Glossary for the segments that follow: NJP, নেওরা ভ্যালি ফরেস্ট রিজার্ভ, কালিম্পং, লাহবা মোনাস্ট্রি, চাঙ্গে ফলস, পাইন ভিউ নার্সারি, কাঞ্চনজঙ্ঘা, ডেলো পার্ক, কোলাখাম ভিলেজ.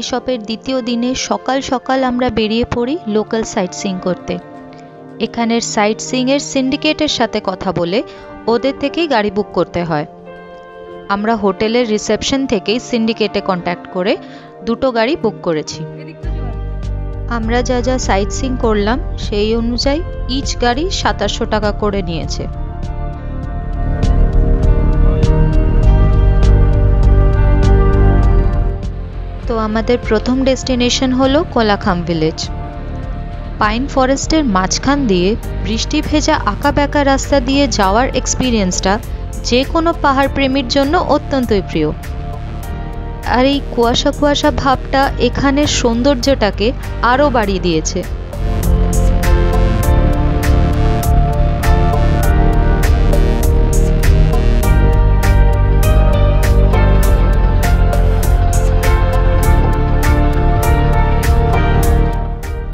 रिसर्टेर द्वितीय दिन सकाल सकाल आमरा बेरिये पड़ी लोकल साइट सीइंग करते। एखानेर साइट सीइंग एर सिंडिकेटेर साथे कथा बोले ओदेर थेकेई गाड़ी बुक करते हय। आमरा होटेलेर रिसेपशन थेकेई सिंडिकेटे कन्टैक्ट करे दुटो गाड़ी बुक करेछि। आमरा जा जा साइट सीइंग करलाम सेई अनुयायी इच गाड़ी 2700 टाका करे नियेछे। तो आमादेर प्रथम डेस्टिनेशन हलो कोलाखाम विलेज। पाइन फरेस्टर माझखान दिए बृष्टि भेजा आँका बाँका रास्ता दिए जावार एक्सपिरियेंसटा जे कोनो पहाड़ प्रेमीर जोन्नो अत्यंत प्रिय। आर एई कुयाशा कुयाशा भावटा एखानेर सौंदर्यटाके आरो बाड़िये दिएछे।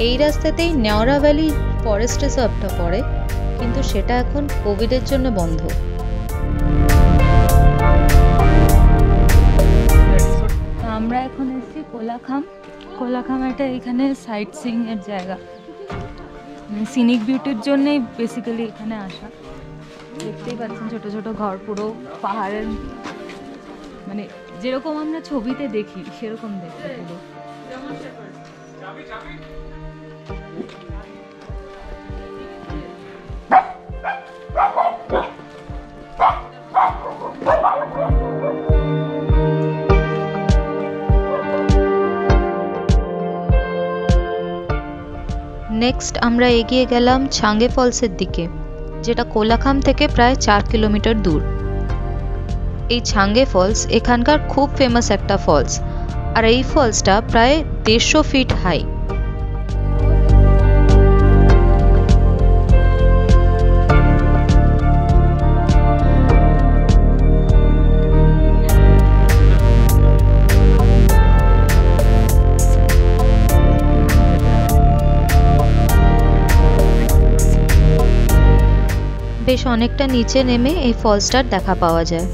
এই রাস্তাতেই নেওরা ভ্যালি ফরেস্ট রিজার্ভটা পড়ে, কিন্তু সেটা এখন কোভিডের জন্য বন্ধ। আমরা এখন এসেছি কোলাখাম। কোলাখাম একটা এখানে সাইট সিইং এর জায়গা, সিনিক বিউটির জন্যই বেসিক্যালি এখানে আসা। দেখতেই পাচ্ছেন ছোট ছোট ঘর, পুরো পাহাড়ের মানে যেরকম আমরা ছবিতে দেখি সেরকম দেখতে পুরো। नेक्स्ट आमरा एगिए गेलाम चांगे फल्सের दिके, जेटा कोलाखाम थेके प्राय 4 किलोमीटर दूर। ये चांगे फल्स एखानकार खूब फेमस एकटा फल्स और ये फल्सटा प्राय 150 फीट हाई। বেশ অনেকটা নিচে নেমে এই ফলসটার দেখা পাওয়া যায়।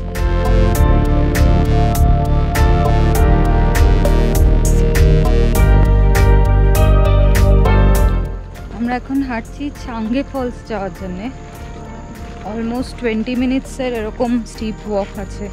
আমরা এখন হাঁটছি চাঙ্গে ফলস যাওয়ার জন্য। অলমোস্ট 20 মিনিটস এর এরকম স্টিপ ওয়াক আছে।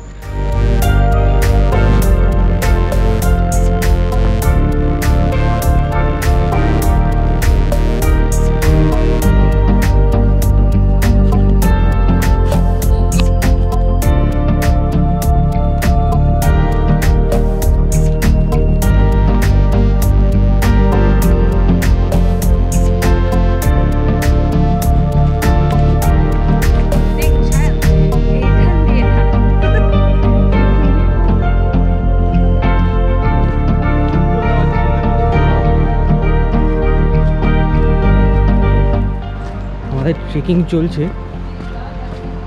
ट्रेकिंग चलছে।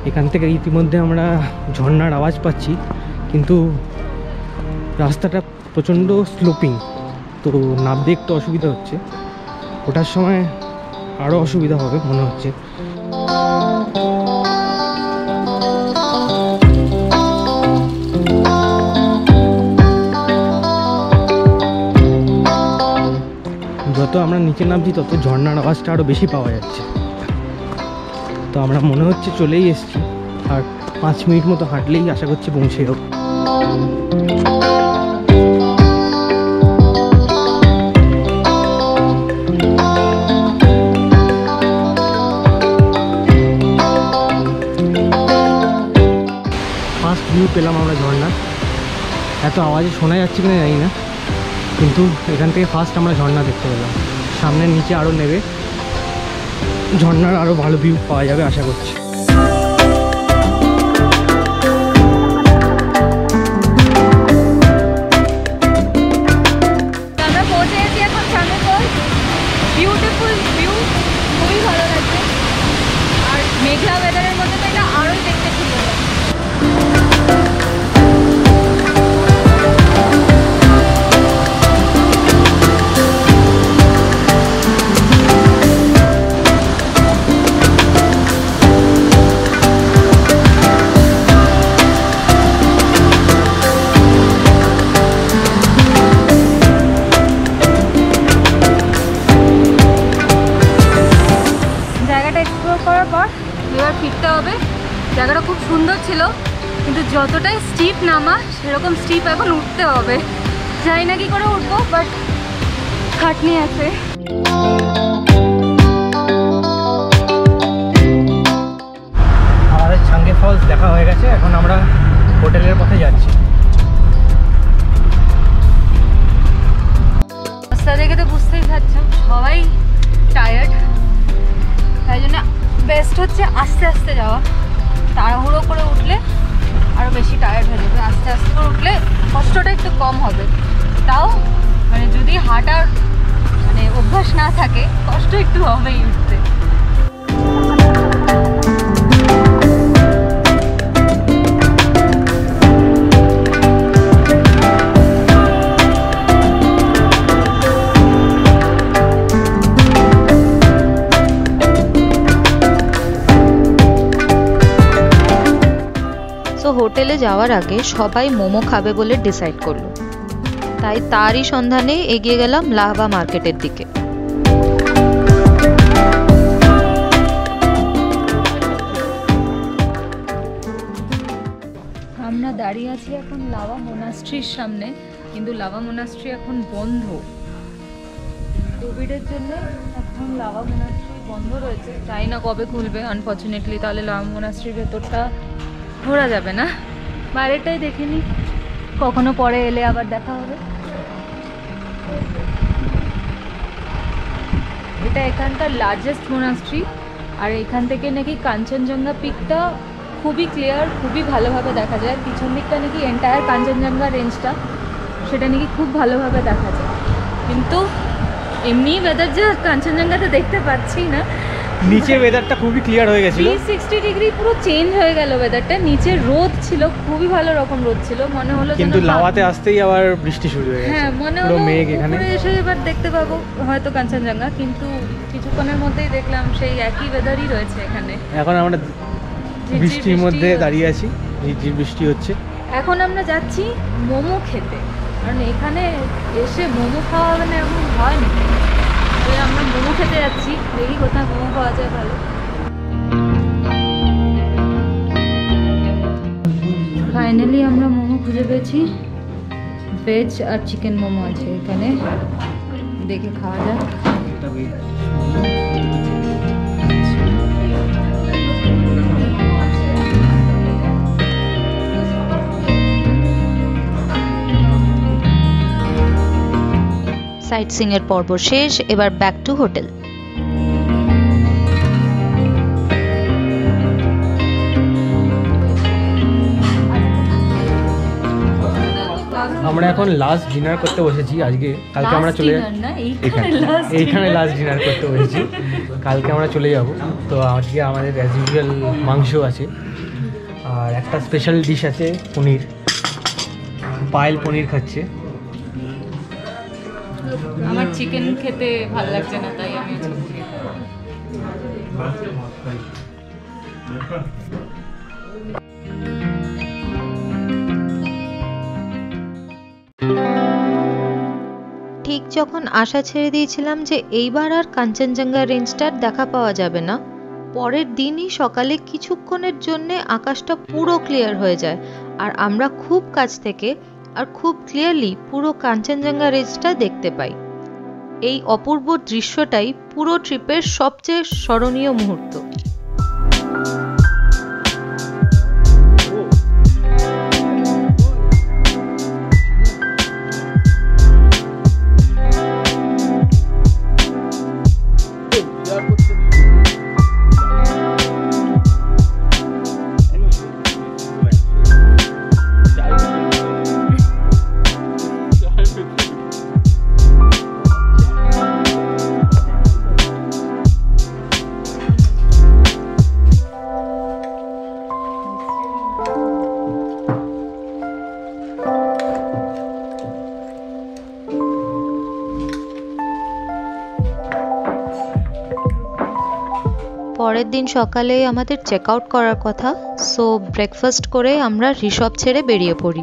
এখান থেকে ইতিমধ্যে আমরা ঝর্ণার আওয়াজ পাচ্ছি, কিন্তু রাস্তাটা প্রচণ্ড স্লোপিং, তো নামতে একটু অসুবিধা হচ্ছে। ওঠার সময় আরও অসুবিধা হবে মনে হচ্ছে। যত আমরা নিচে নামছি তত ঝর্ণার আওয়াজটা আরও বেশি পাওয়া যাচ্ছে। তো আমরা মনে হচ্ছে চলেই এসেছি, আর 5 মিনিট মতো হাঁটলেই আশা করছি পৌঁছে যাব। ফার্স্ট ভিউ পেলাম আমরা ঝর্ণা। এত আওয়াজে শোনা যাচ্ছে কিনা জানি না, কিন্তু এখান থেকে ফার্স্ট আমরা ঝর্ণা দেখতে পেলাম। সামনে নিচে আরও নেবে, ঝর্ণার আরো ভালো ভিউ পাওয়া যাবে আশা করছি। আমরা পৌঁছে গেছি এখন চাঙ্গে ফলস। বিউটিফুল ভিউ, খুবই ভালো লাগছে। আর মেঘলা ওয়েদারের মধ্যে তো এটা আরোই দেখতে খুব ভালো লাগে। হবে। জায়গাটা খুব সুন্দর ছিল, কিন্তু যতটাই স্টিপ নামা সেরকম স্টিপ এখন উঠতে হবে। জানি না কি করে উঠবো, বাট খাটনি আছে। আমাদের ছাঙ্গে ফলস দেখা হয়ে গেছে, এখন আমরা হোটেলের পথে যাচ্ছি। রাস্তা দেখে তো বুঝতেই পারছো সবাই টায়ার্ড, তাই জন্য বেস্ট হচ্ছে আস্তে আস্তে যাওয়া। তাড়াহুড়ো করে উঠলে আরও বেশি টায়ার্ড হয়ে যাবে, আস্তে আস্তে করে উঠলে কষ্টটা একটু কম হবে। তাও মানে যদি হাঁটার মানে অভ্যাস না থাকে কষ্ট একটু হবেই উঠতে। হোটেলে যাওয়ার আগে সবাই মোমো খাবে বলে ডিসাইড করলো, তাই তারই সন্ধানে এগিয়ে গেলাম লাহবা মার্কেটের দিকে। আমরা দাঁড়িয়ে আছি এখন লাহবা মোনাস্ট্রির সামনে, কিন্তু লাহবা মোনাস্ট্রি এখন বন্ধ। কোভিডের জন্য এখন লাহবা মোনাস্ট্রি বন্ধ রয়েছে, তাই না কবে খুলবে আনফর্চুনেটলি। তাহলে লাহবা মোনাস্ট্রির ভেতরটা ঘোরা যাবে না, বাইরেটাই দেখে নি, কখনো পরে এলে আবার দেখা হবে। এটা এখানকার লার্জেস্ট মোনাস্ট্রি, আর এখান থেকে নাকি কাঞ্চনজঙ্ঘা পিকটা খুবই ক্লিয়ার, খুবই ভালোভাবে দেখা যায়। পিছন দিকটা নাকি এন্টায়ার কাঞ্চনজঙ্ঘা রেঞ্জটা সেটা নাকি খুব ভালোভাবে দেখা যায়, কিন্তু এমনি ওয়েদার যে কাঞ্চনজঙ্ঘাতে দেখতে পাচ্ছি না। নিচে ওয়েদারটা খুবই ক্লিয়ার হয়ে গেছিল, 360 ডিগ্রি পুরো চেঞ্জ হয়ে গেল ওয়েদারটা। নিচে রোদ ছিল, খুবই ভালো রকম রোদ ছিল, মনে হলো কিন্তু লাওয়াতে আসতেই আবার বৃষ্টি শুরু হয়ে গেছে। হ্যাঁ মনে হলো মেঘ, এখানে এসে এবার দেখতে পাবো হয়তো কাঞ্চনজঙ্ঘা, কিন্তু কিছুক্ষণের মধ্যেই দেখলাম সেই একই ওয়েদারই রয়েছে এখানে। এখন আমরা বৃষ্টির মধ্যে দাঁড়িয়ে আছি, ঝিরঝির বৃষ্টি হচ্ছে। এখন আমরা যাচ্ছি মোমো খেতে, কারণ এখানে এসে মোমো খাওয়া হবে না এমন হয় না। আমরা মোমো খেতে যাচ্ছি, দেখি কোথায় মোমো পাওয়া যায় ভালো। ফাইনালি আমরা মোমো খুঁজে পেয়েছি, ভেজ আর চিকেন মোমো আছে এখানে, দেখে খাওয়া যাক। সাইট সিং এর পর্ব শেষ, এবার ব্যাক টু হোটেল। আমরা এখন লাস্ট ডিনার করতে বসেছি আজকে। কালকে আমরা চলে যাব, এইখানে লাস্ট ডিনার করতে বসেছি, কালকে আমরা চলে যাব। তো আজকে আমাদের অ্যাজ ইউজুয়াল মাংস আছে, আর একটা স্পেশাল ডিশ আছে পনির। পায়েল পনির খাচ্ছে, আমার চিকেন খেতে ভালো লাগছে না, তাই আমি ঠিক যখন আশা ছেড়ে দিয়েছিলাম যে এইবার আর কাঞ্চনজঙ্ঘা রেঞ্জটার দেখা পাওয়া যাবে না, পরের দিনই সকালে কিছুক্ষণের জন্য আকাশটা পুরো ক্লিয়ার হয়ে যায়, আর আমরা খুব কাছ থেকে আর খুব ক্লিয়ারলি পুরো কাঞ্চনজঙ্ঘা রেঞ্জটা দেখতে পাই। এই অপূর্ব দৃশ্যটাই পুরো ট্রিপের সবচেয়ে স্মরণীয় মুহূর্ত। পরের দিন সকালে আমাদের চেক আউট করার কথা, সো ব্রেকফাস্ট করে আমরা রিসর্ট ছেড়ে বেরিয়ে পড়ি।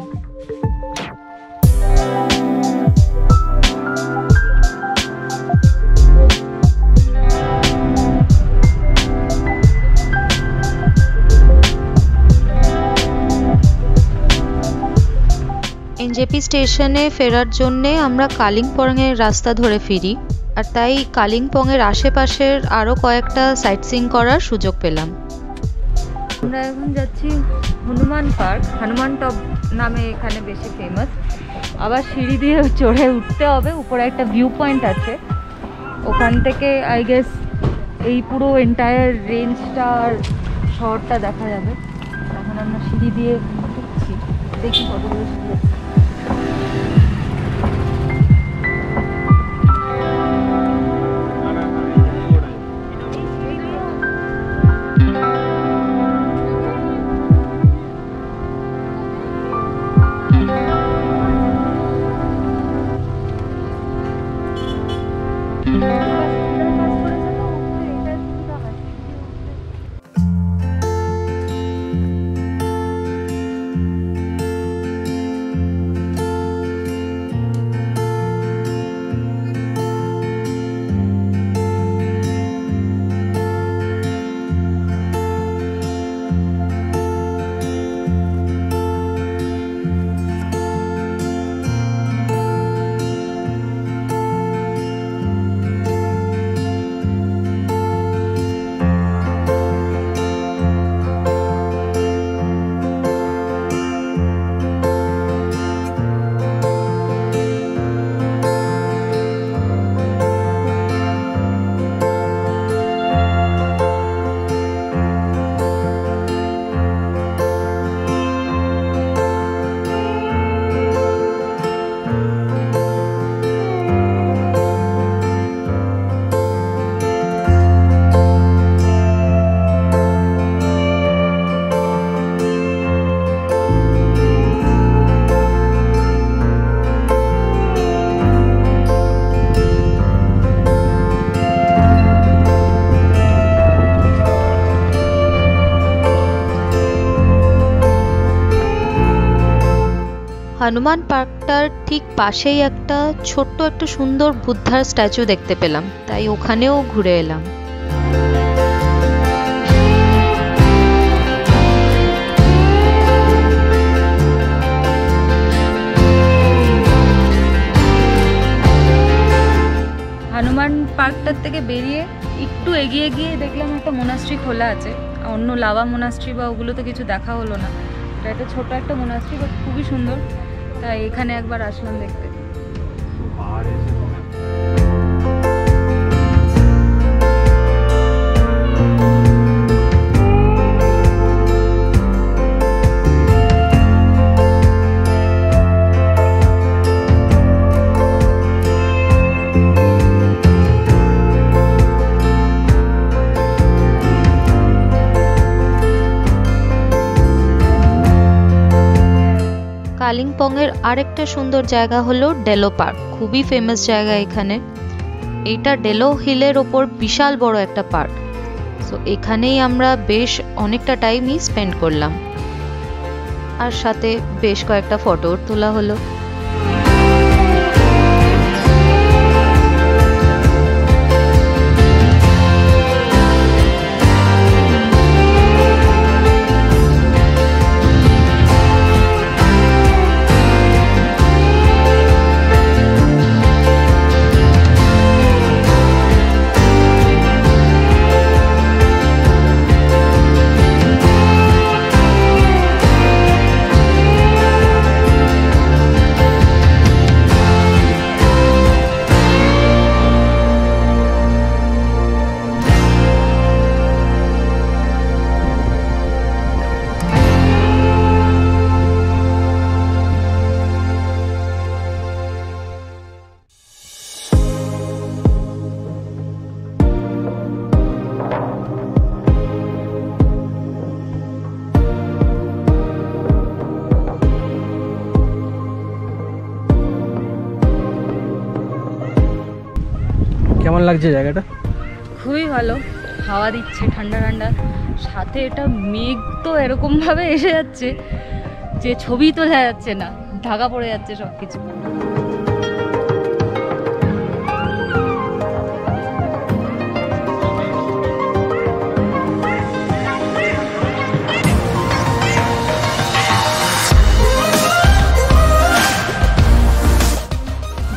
एनजेपी स्टेशने फेरार जोन्ने आमरा कालिम्पोंगेर रास्ता धरे फिरी और ताई कालिम्पोंगेर आशेपाशेर आरो कयेकटा साइटसिइंग करार सुयोग पेलाम। आमरा एखन जाच्छि हनुमान पार्क, हनुमान टप नामे एखाने बेशी फेमास। आबार सीढ़ी दिये चढ़े उठते होबे, उपरे एकटा भिउ पॉइंट आछे, ओखान थेके आई गेस एई पुरो एंटायर रेंजटार शहरटा देखा जाबे। एखन आमरा सीढ़ी दिये उठछि, देखि कतगुलो सीढ़ी आछे। हनुमान पार्कटार ठीक पाशेई एकटा छोट्ट एकटा सुंदर बुद्धार स्टैचू देखते पेलाम, ताई ओखानेओ घुरे एलाम। हनुमान पार्कटार थेके बेरिये एकटू एगिये गिये देखलाम एकटा मोनास्ट्री खोला आछे, अन्य लावा मोनास्ट्री बा ओगुलोते किछु देखा हलो ना। एटा एकटा छोटो एकटा मोनास्ट्री बट खुबই सुंदर, তাই এখানে একবার আসলাম দেখতে। कालिम्पोंगेर आरेकटा सुंदर जैगा हलो डेलो पार्क, खूबी फेमस जैगा। एखाने एटा डेलो हिलेर ओपर विशाल बड़ो एकटा पार्क, सो एखानेई आमरा बेश अनेकटा टाइमई स्पेंड करलाम आर साथे बेश कयेकटा फटो तोला हलो। কেমন লাগছে জায়গাটা? খুবই ভালো, হাওয়া দিচ্ছে ঠান্ডা ঠান্ডা, সাথে এটা মেঘ তো এরকম ভাবে এসে যাচ্ছে যে ছবি তোলা যাচ্ছে না, ঢাকা পড়ে যাচ্ছে সবকিছু।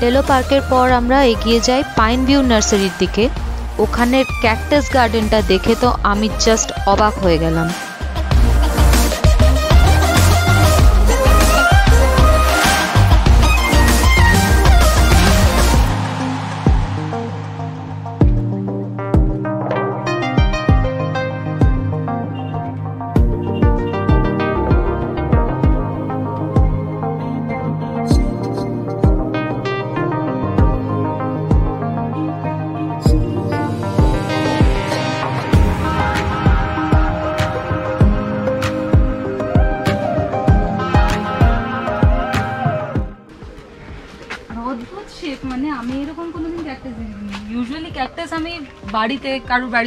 ডেলো পার্কের পর আমরা এগিয়ে যাই পাইন ভিউ নার্সারির দিকে। ওখানের ক্যাকটাস গার্ডেনটা দেখে তো আমি জাস্ট অবাক হয়ে গেলাম।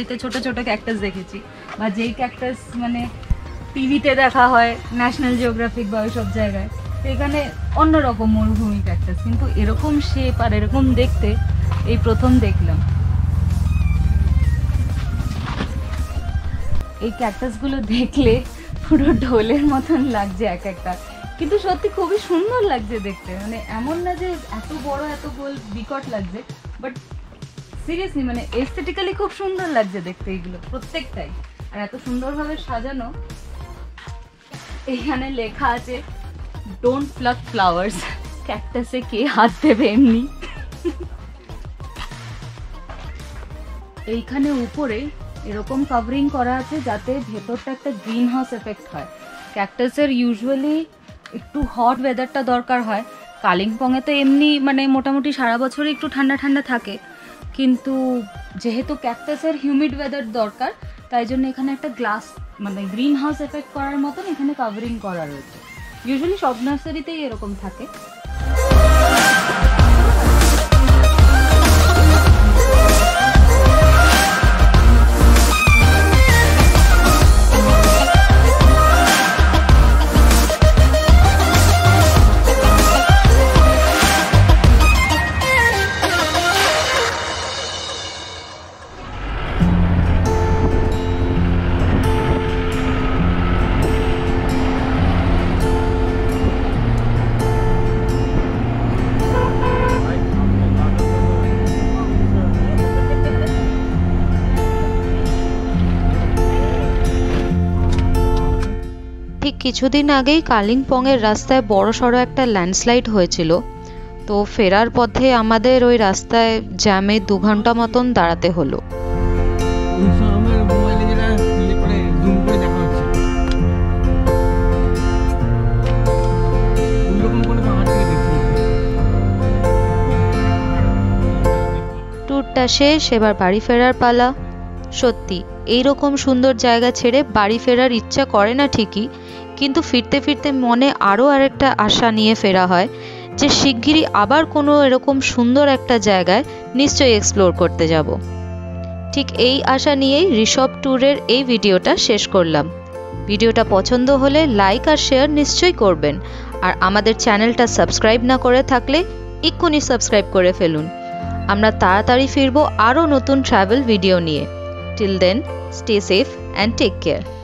পুরো ঢোলের মতন লাগছে এক একটা, কিন্তু সত্যি খুবই সুন্দর লাগছে দেখতে। মানে এমন না যে এত বড় এত গোল বিকট লাগছে, বাট সিরিয়াসলি মানে এস্থেটিক্যালি খুব সুন্দর লাগছে দেখতে এইগুলো প্রত্যেকটাই। আর এত সুন্দরভাবে সাজানো। এখানে লেখা আছে ডোন্ট প্লাক ফ্লাওয়ার্স, ক্যাকটাসে কে হাত দেবে এমনি। এইখানে উপরে এরকম কভারিং করা আছে যাতে ভেতরটা একটা গ্রিন হাউস এফেক্ট হয়। ক্যাকটাসের ইউজুয়ালি একটু হট ওয়েদারটা দরকার হয়। কালিম্পংয়ে তো এমনি মানে মোটামুটি সারা বছরই একটু ঠান্ডা ঠান্ডা থাকে, কিন্তু যেহেতু ক্যাকটাসের হিউমিড ওয়েদার দরকার, তাই জন্য এখানে একটা গ্লাস মানে গ্রিন হাউস এফেক্ট করার মতন এখানে কাভারিং করা রয়েছে। ইউজুয়ালি সব নার্সারিতেই এরকম থাকে। কিছুদিন আগেই কালিম্পংয়ের রাস্তায় বড়সড় একটা ল্যান্ডস্লাইড হয়েছিল, তো ফেরার পথে আমাদের ওই রাস্তায় জ্যামে 2 ঘন্টা মতন দাঁড়াতে হলো। ট্যুরটা শেষ, এবার বাড়ি ফেরার পালা। সত্যি এইরকম সুন্দর জায়গা ছেড়ে বাড়ি ফেরার ইচ্ছা করে না ঠিকই, কিন্তু ফিরতে ফিরতে মনে আরও আরেকটা আশা নিয়ে ফেরা হয় যে শিগগিরই আবার কোনো এরকম সুন্দর একটা জায়গায় নিশ্চয়ই এক্সপ্লোর করতে যাব। ঠিক এই আশা নিয়েই ঋষভ ট্যুরের এই ভিডিওটা শেষ করলাম। ভিডিওটা পছন্দ হলে লাইক আর শেয়ার নিশ্চয়ই করবেন, আর আমাদের চ্যানেলটা সাবস্ক্রাইব না করে থাকলে এক্ষুনি সাবস্ক্রাইব করে ফেলুন। আমরা তাড়াতাড়ি ফিরব আরও নতুন ট্রাভেল ভিডিও নিয়ে। Till then, stay safe and take care.